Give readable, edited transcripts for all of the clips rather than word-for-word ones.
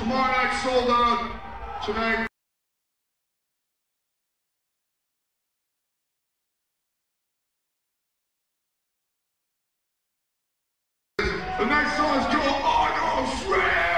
Tomorrow night sold out. Tonight. The next song is called "Honor of Friends."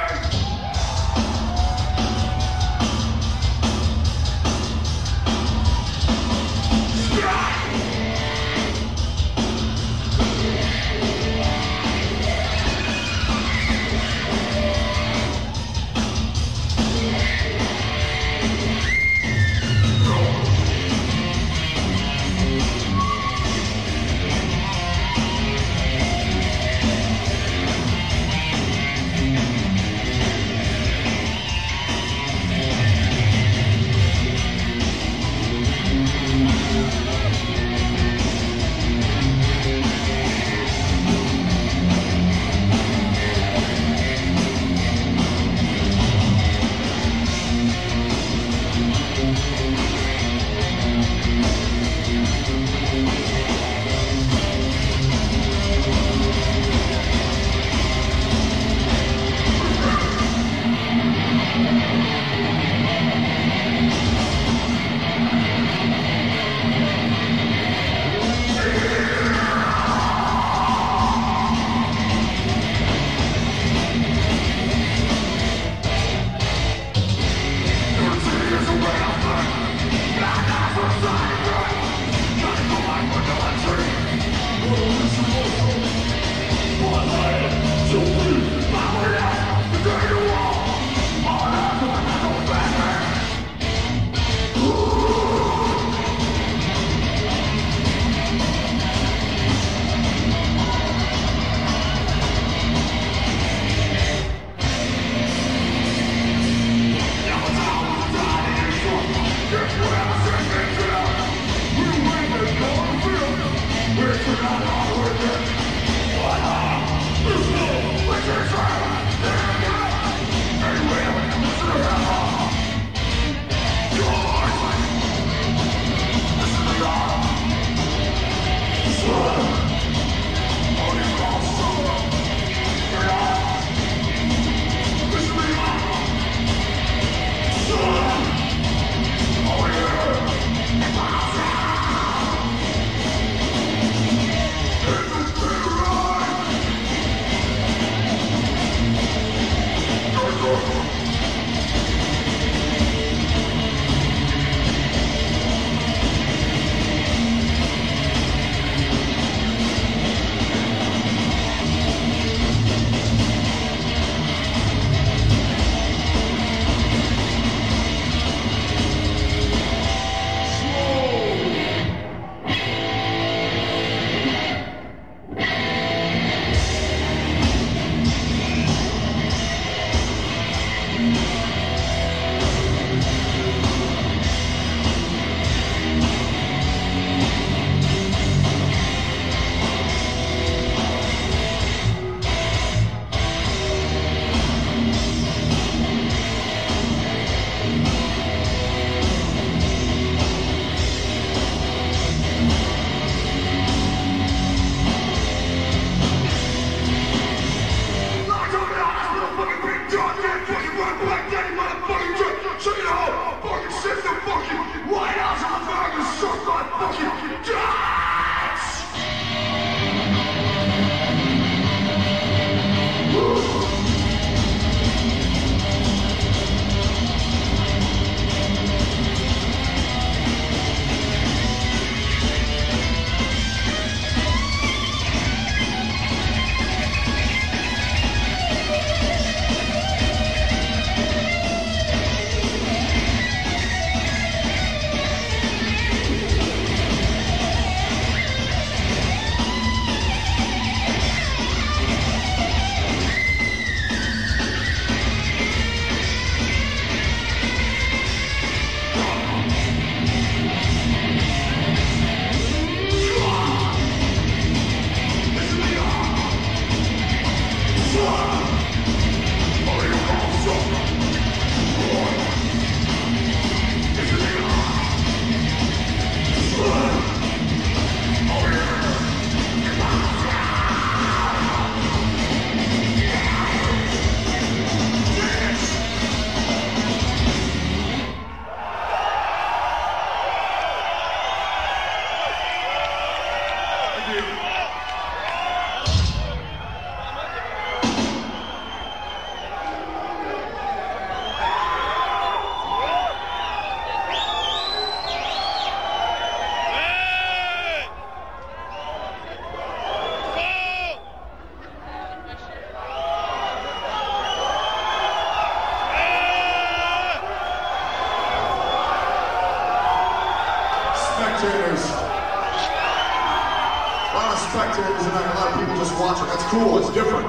spectators tonight. A lot of people just watching. That's cool. It's different.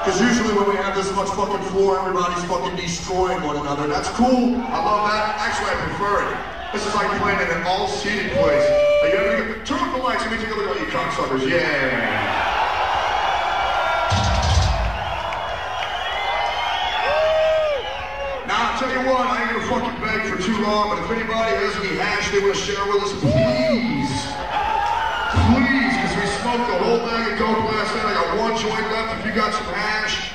Because usually when we have this much fucking floor, everybody's fucking destroying one another. That's cool. I love that. Actually, I prefer it. This is like playing in an all-seated place. Are you ever gonna turn up the lights and we take a look at all you cocksuckers? Yeah. Now, I'll tell you what, I ain't gonna fucking beg for too long, but if anybody has any hash they wanna share with us, please. Please, because we smoked a whole bag of dope last night. I got one joint left. If you got some hash,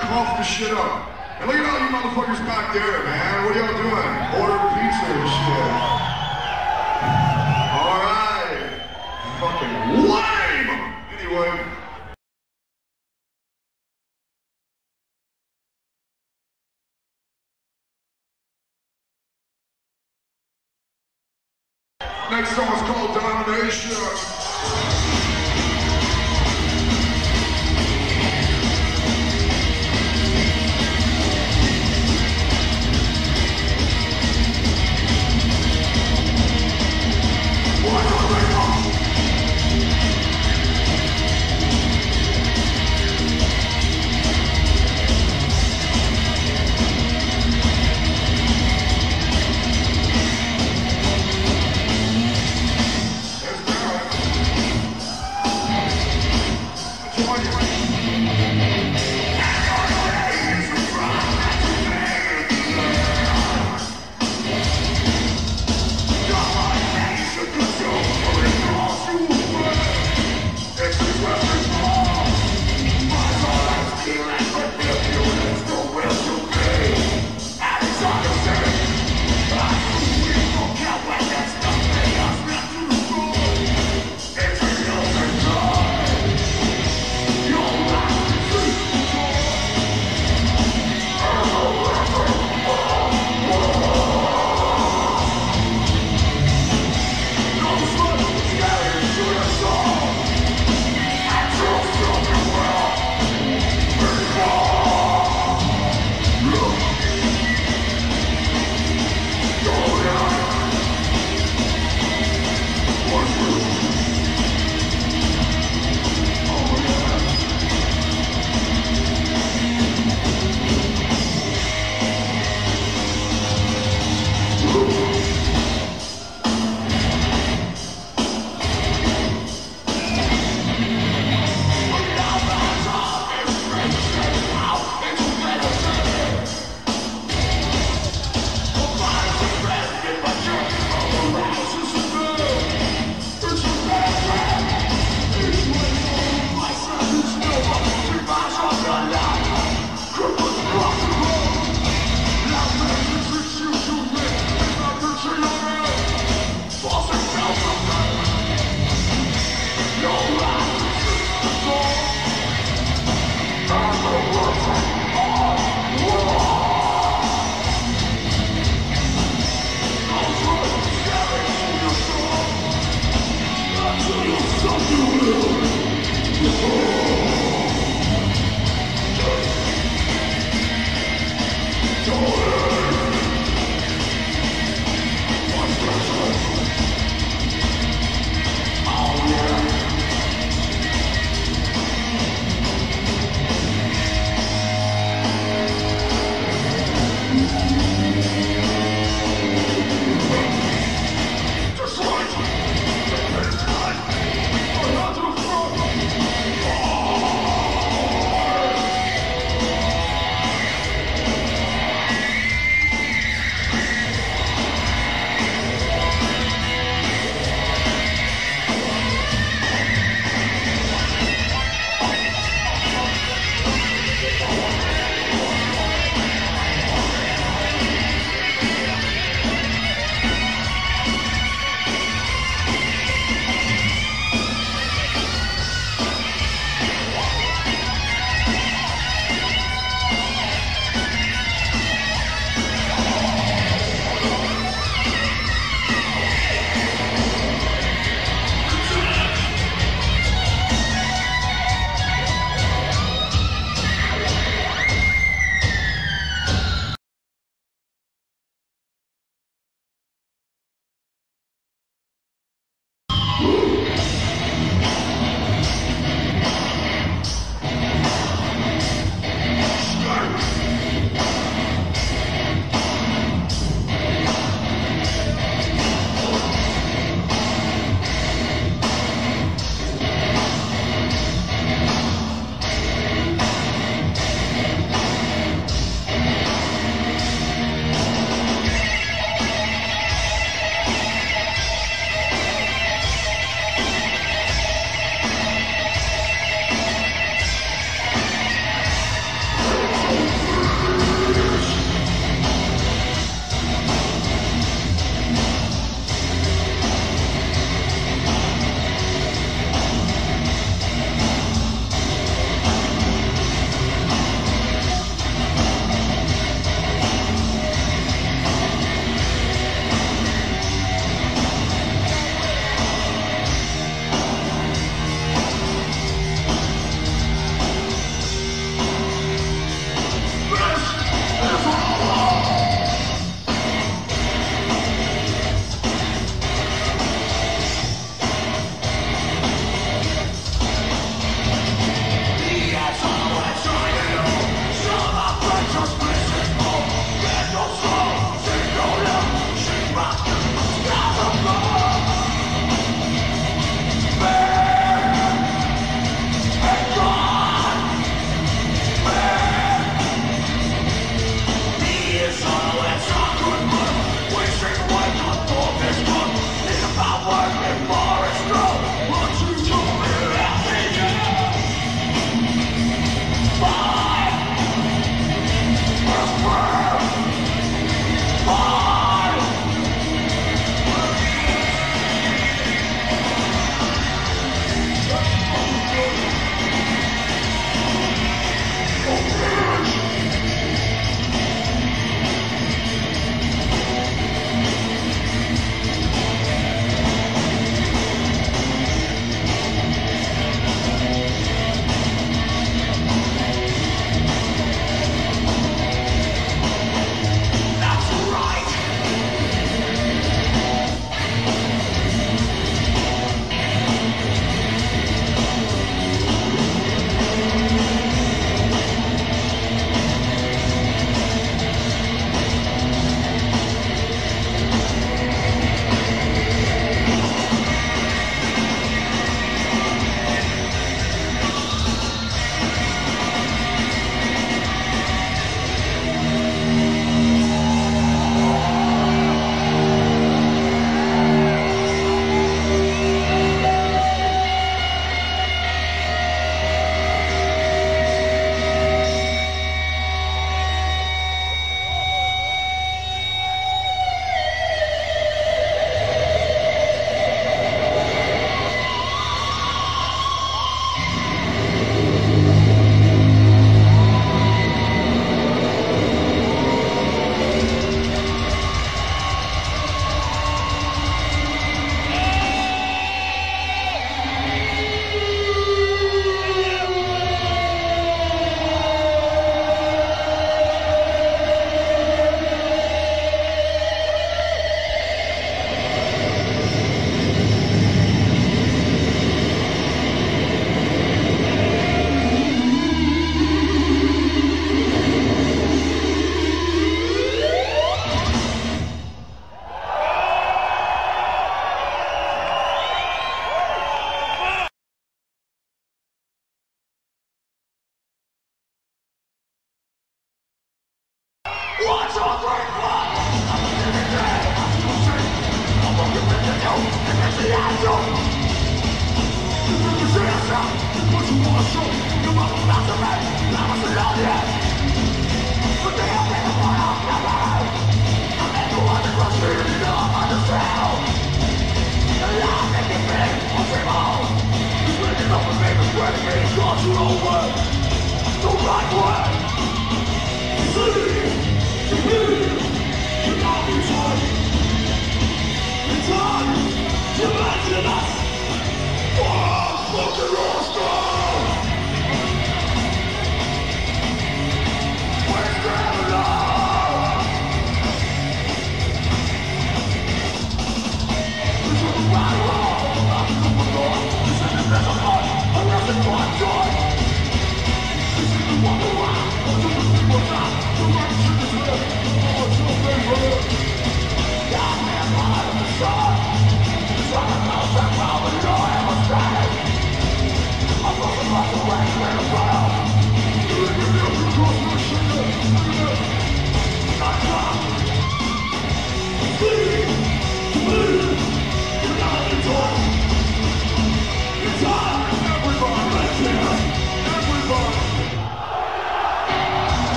cough the shit up. And look at all you motherfuckers back there, man. What are y'all doing? Ordering pizza and shit. Alright. Fucking lame! Anyway. Next song is called Domination.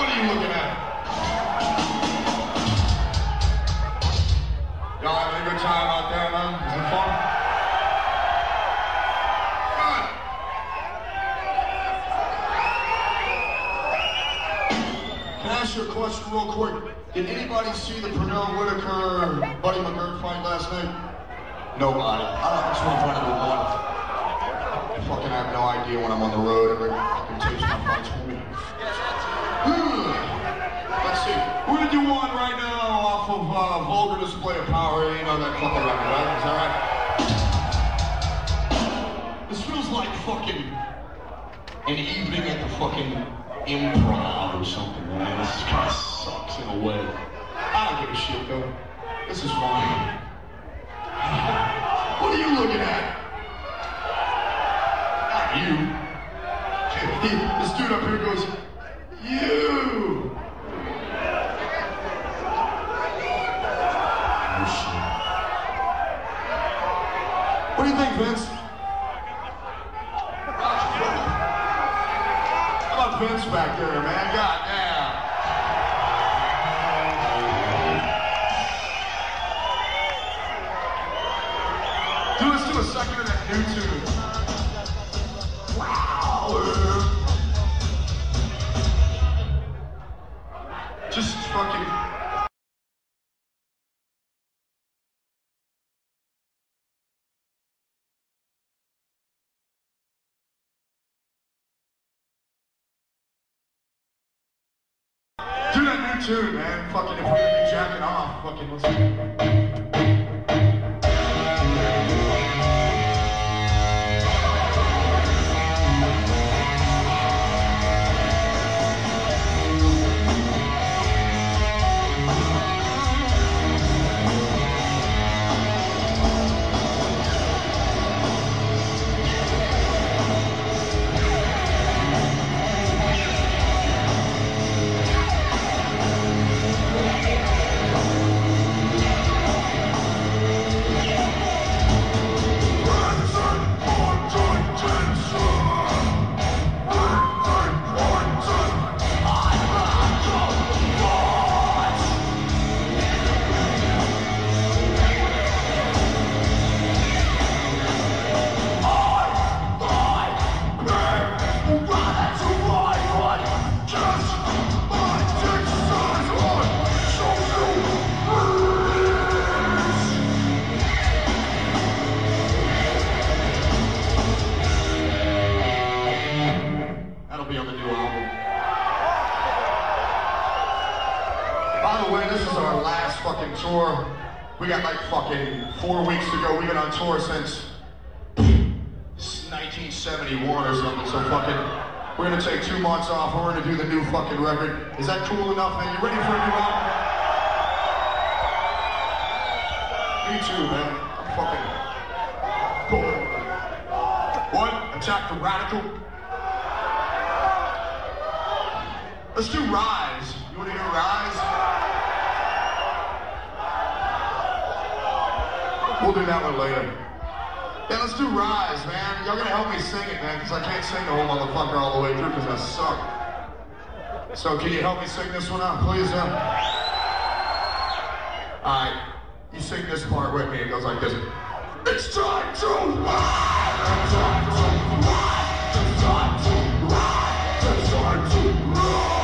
What are you looking at? Y'all having a good time out there, man? Is it fun? Good. Can I ask you a question real quick? Did anybody see the Pernell Whitaker-Buddy McGirt fight last night? Nobody. I don't know which one of them won. I fucking have no idea when I'm on the road. Everybody fucking takes my fights for me. Let's see. Who did you want right now off of Vulgar Display of Power? You know that fucking record, right? Is that right? This feels like fucking an evening at the fucking improv or something, man. This is kind of sucks in a way. I don't give a shit, though. This is fine. What are you looking at? Not you. This dude up here goes, you! Oh, shit. What do you think, Vince? How about Vince back there, man? God damn! Dude, let's do a second of that new tune. Do that new tune, man. Fucking if we're gonna be jacking off, fucking let's tour. We got like fucking 4 weeks to go. We've been on tour since 1971 or something, so fucking we're gonna take 2 months off. We're gonna do the new fucking record. Is that cool enough, man? You ready for a new album? Me too, man. I'm fucking cool. What? Attack the Radical? Let's do Rise. You wanna hear Rise? We'll do that one later. Yeah, let's do Rise, man. Y'all gonna help me sing it, man, because I can't sing the whole motherfucker all the way through because I suck. So can you help me sing this one out, please? Alright, you sing this part with me. It goes like this. It's time to rise! It's time to rise! It's time to rise! It's time to rise!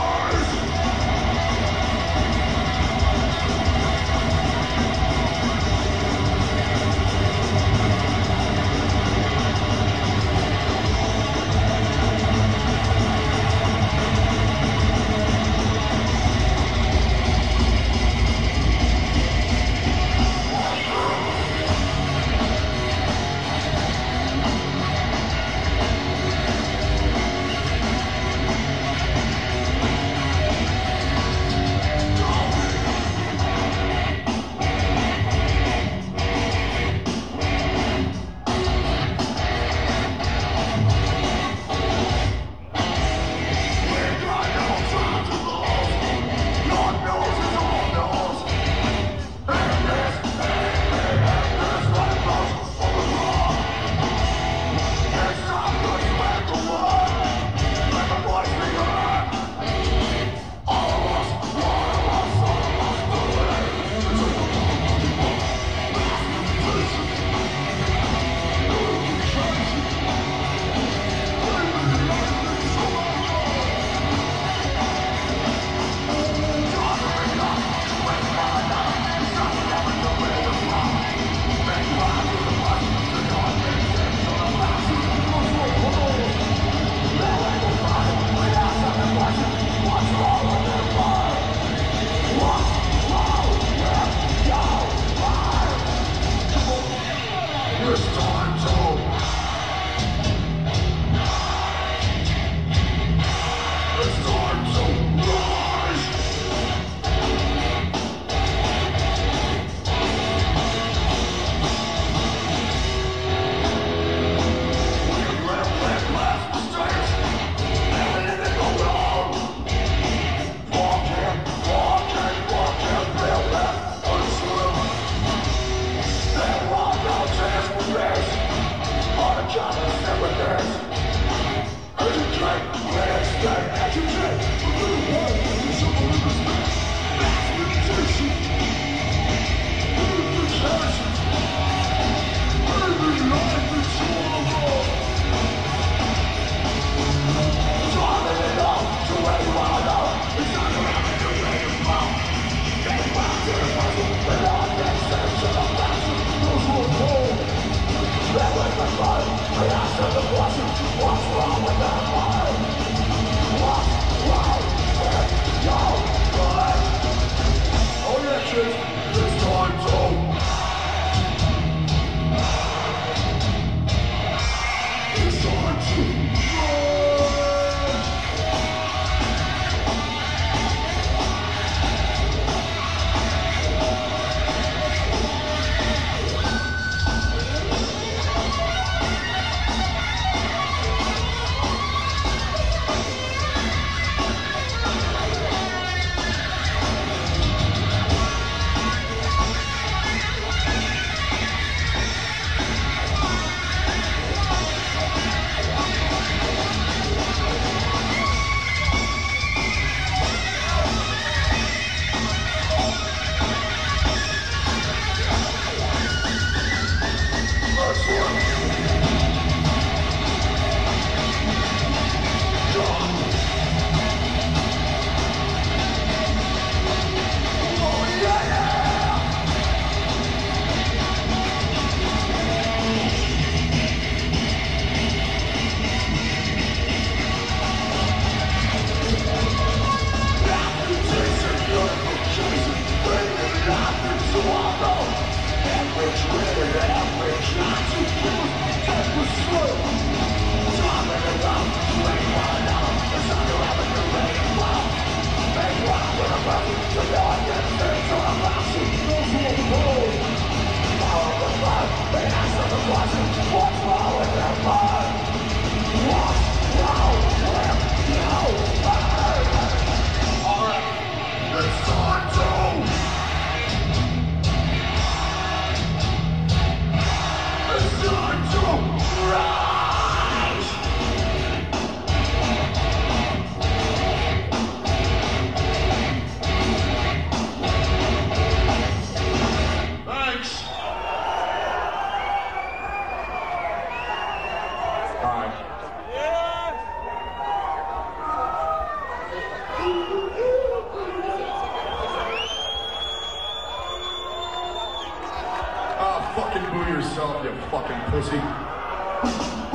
yourself, you fucking pussy.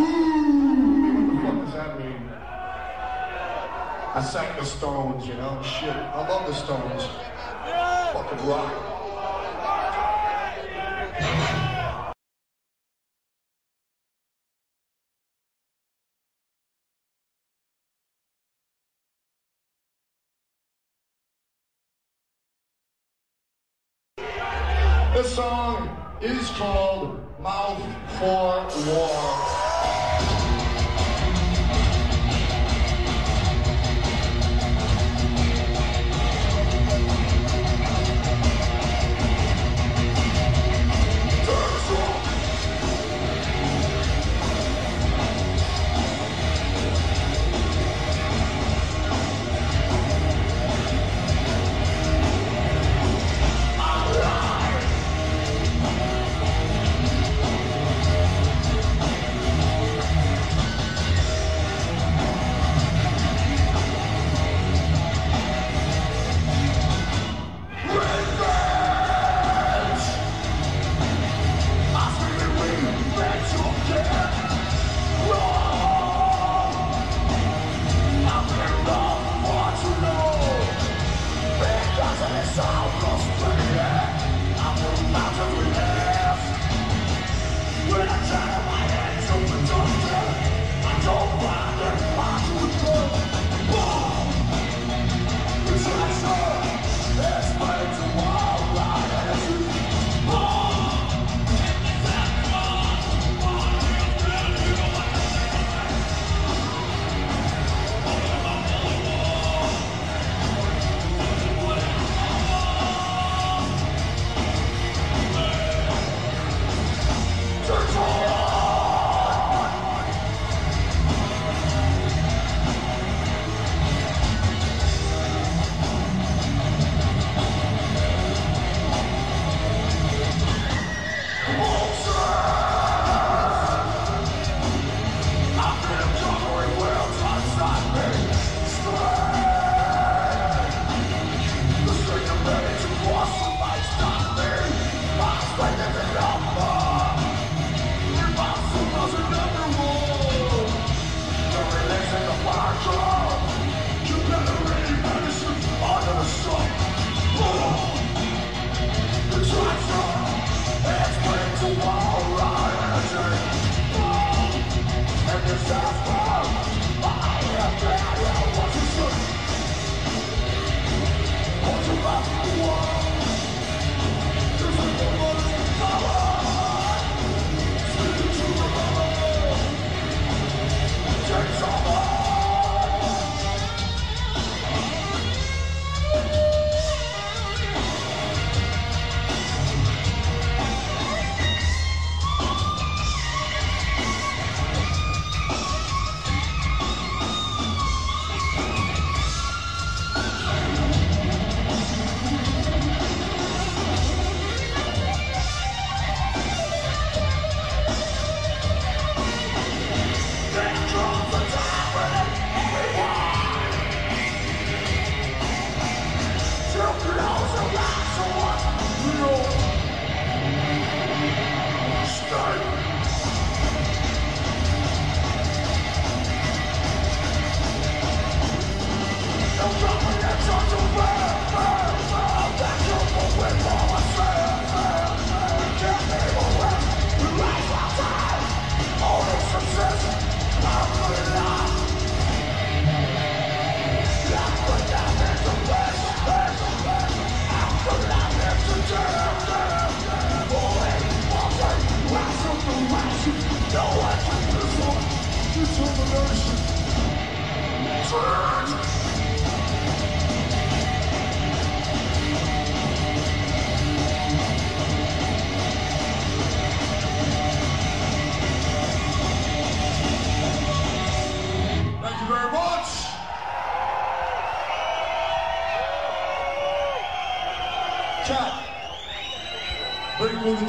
Ooh, what the fuck does that mean? I sang the Stones, you know? Shit, I love the Stones. Fucking rock. This song is called Mouth for War.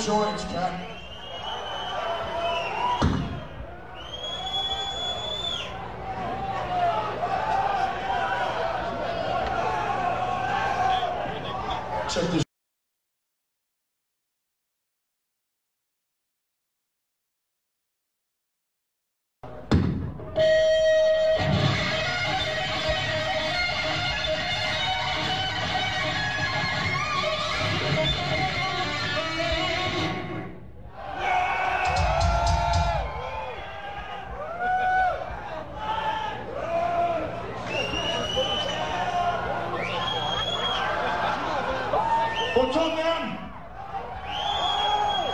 Joins, Cat. Check this. What's up, man?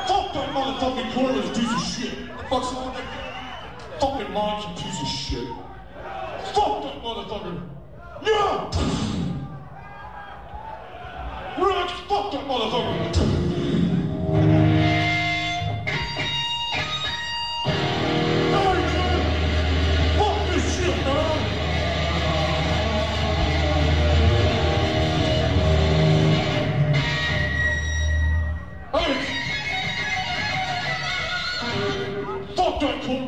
Fuck that motherfucking corner's piece of shit. Fuck's wrong with that fucking mine's a piece of shit. Fuck that motherfucker. Yeah! Rex, fuck that motherfucker.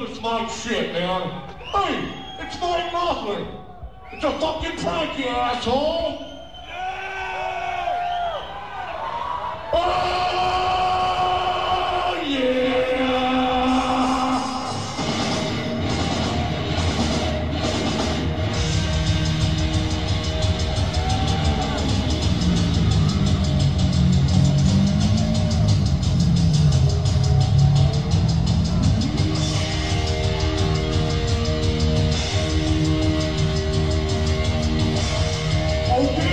It's my shit, man. Hey, it's my nothing. It's a fucking prank, you asshole. Yeah. Oh, yeah. Okay.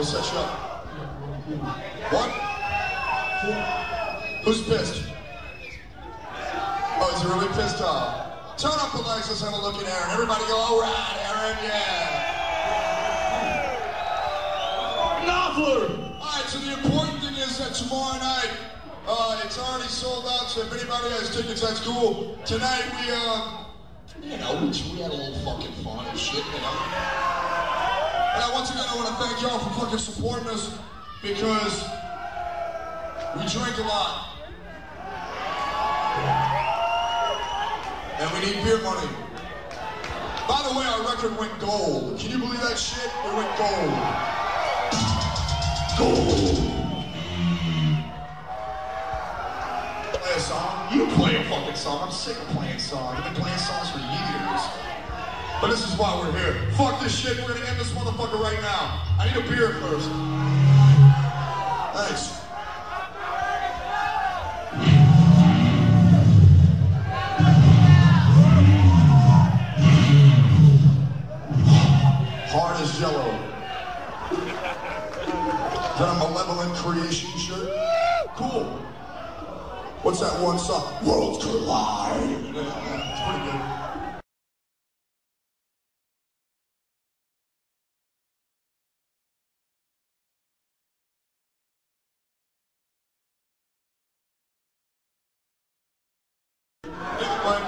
we'll set you up. One. Who's pissed? Oh, is he really pissed off? Turn up the lights, let's have a look at Aaron. Everybody go, all right, Aaron, yeah. Knopfler! All right, so the important thing is that tomorrow night, it's already sold out, so if anybody has tickets, that's cool. Tonight, we had a little fucking fun and shit, you know. And once again, I want to thank y'all for fucking supporting us, because we drink a lot. And we need beer money. By the way, our record went gold. Can you believe that shit? It went gold. Gold. Play a song? You play a fucking song. I'm sick of playing songs. I've been playing songs for years. But this is why we're here. Fuck this shit. We're gonna end this motherfucker right now. I need a beer first. Thanks. Hard as jello. Is that a Malevolent Creation shirt? Cool. What's that one song? World's Collide. Yeah, it's pretty good.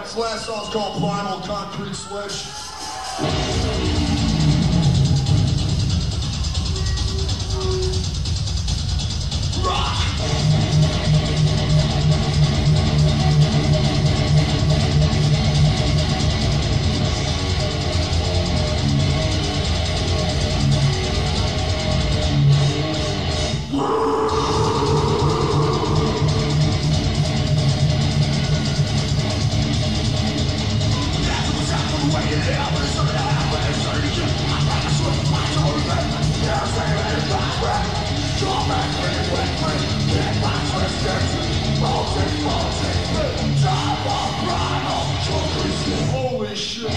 This last song's called Primal Concrete Sledge. Holy shit!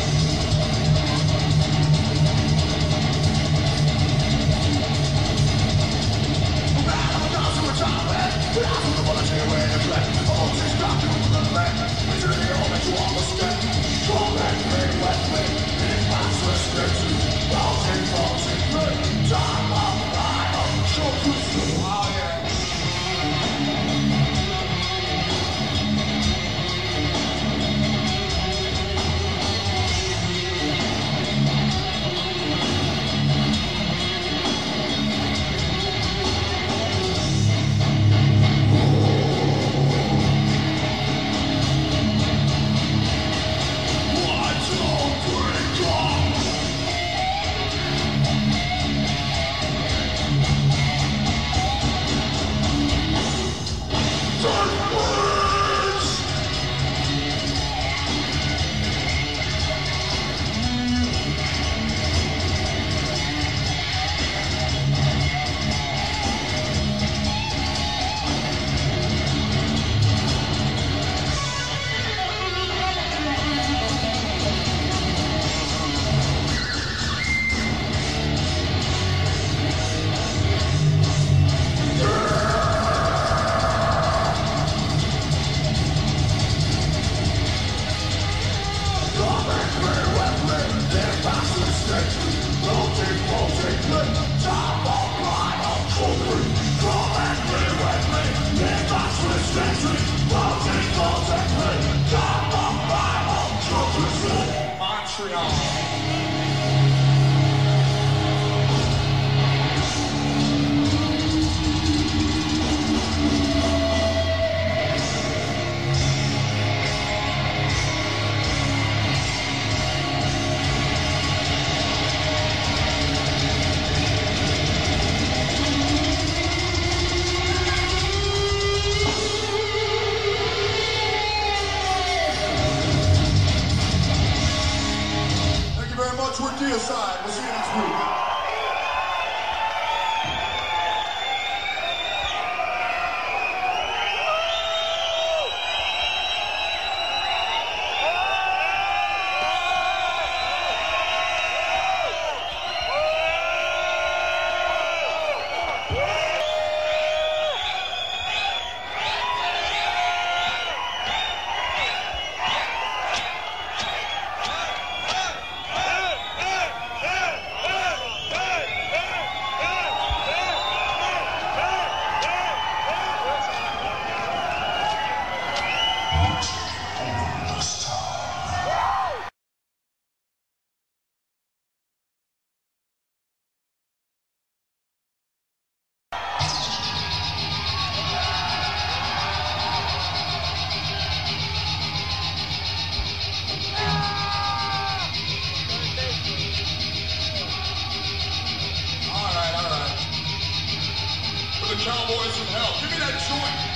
the cowboys from hell. Give me that joint.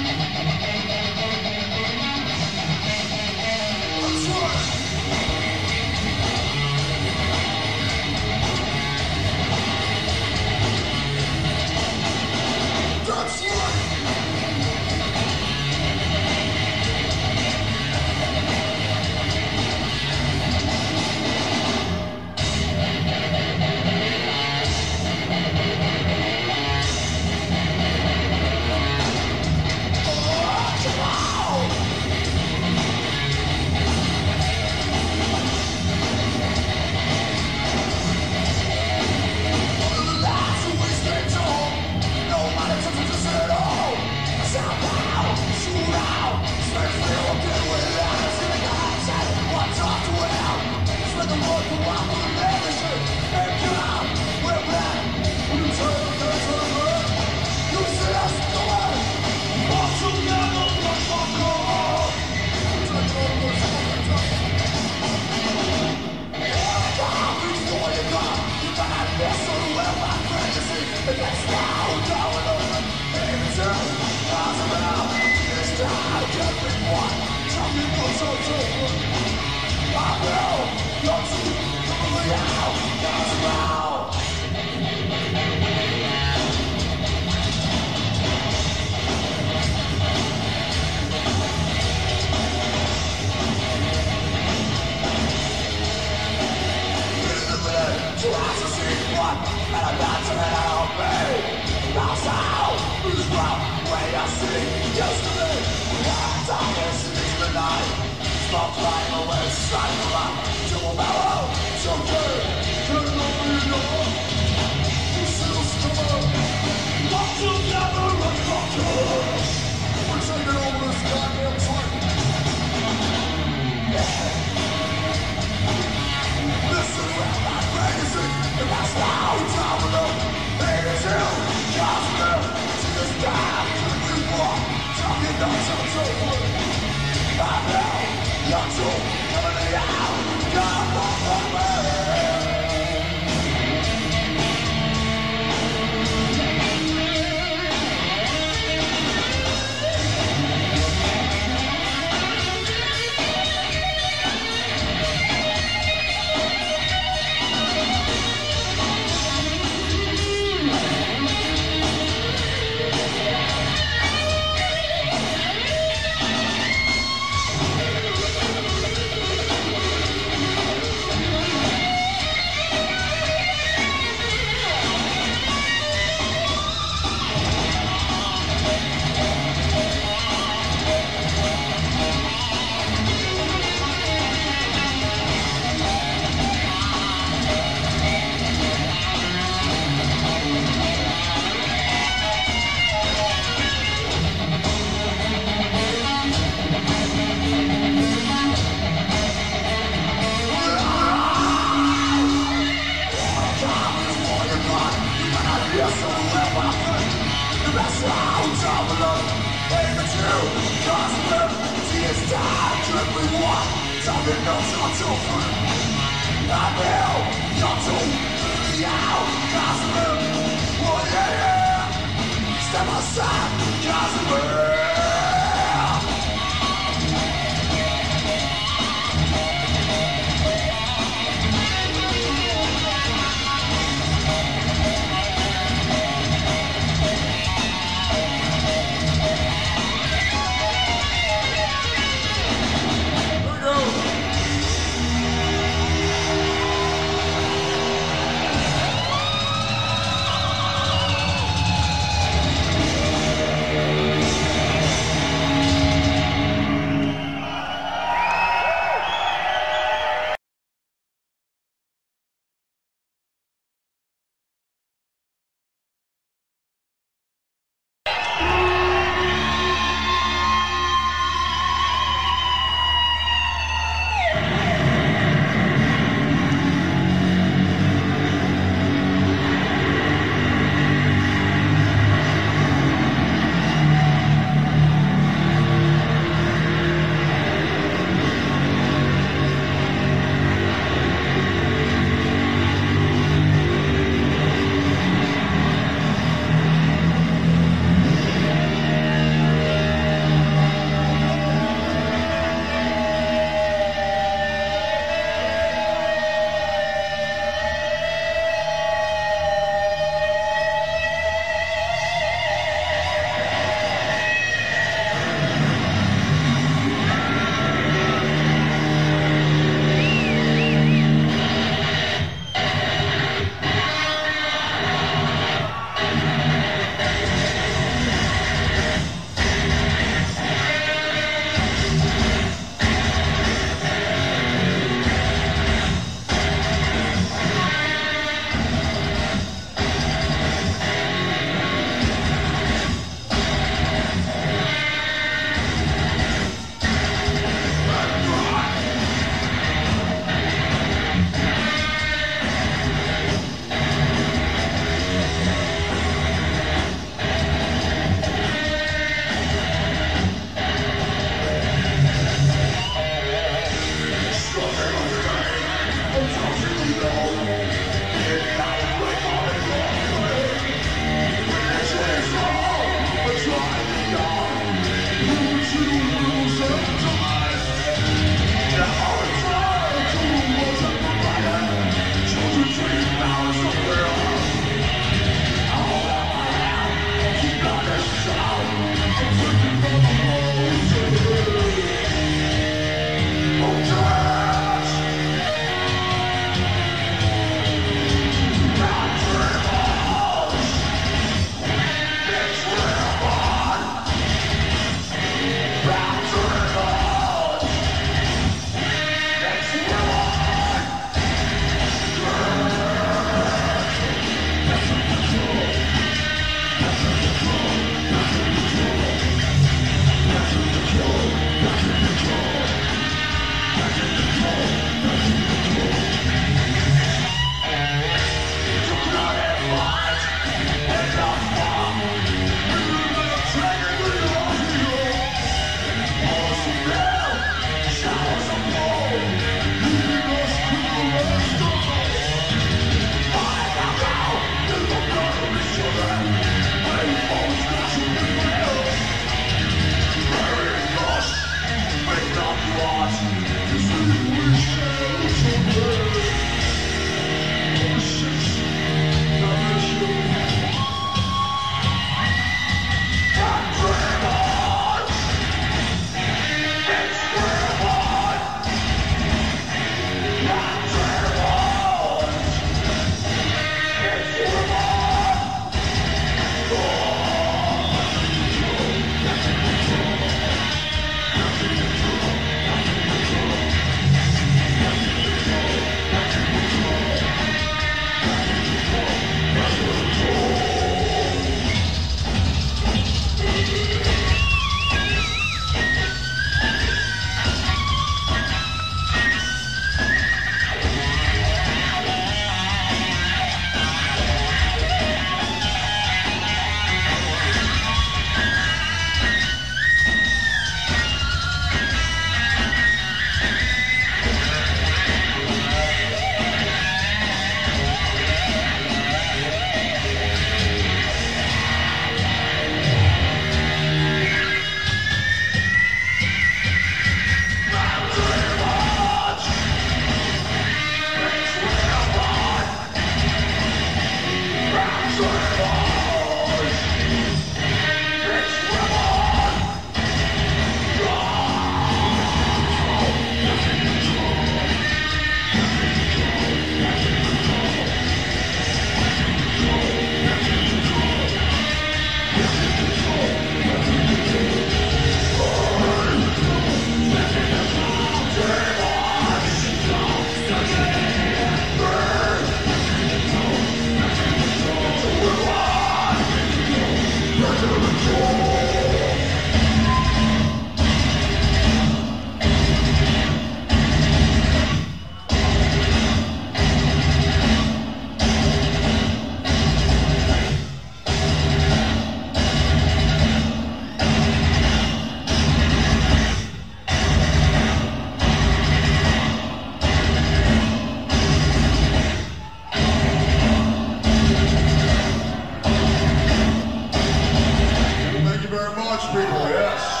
People, yes.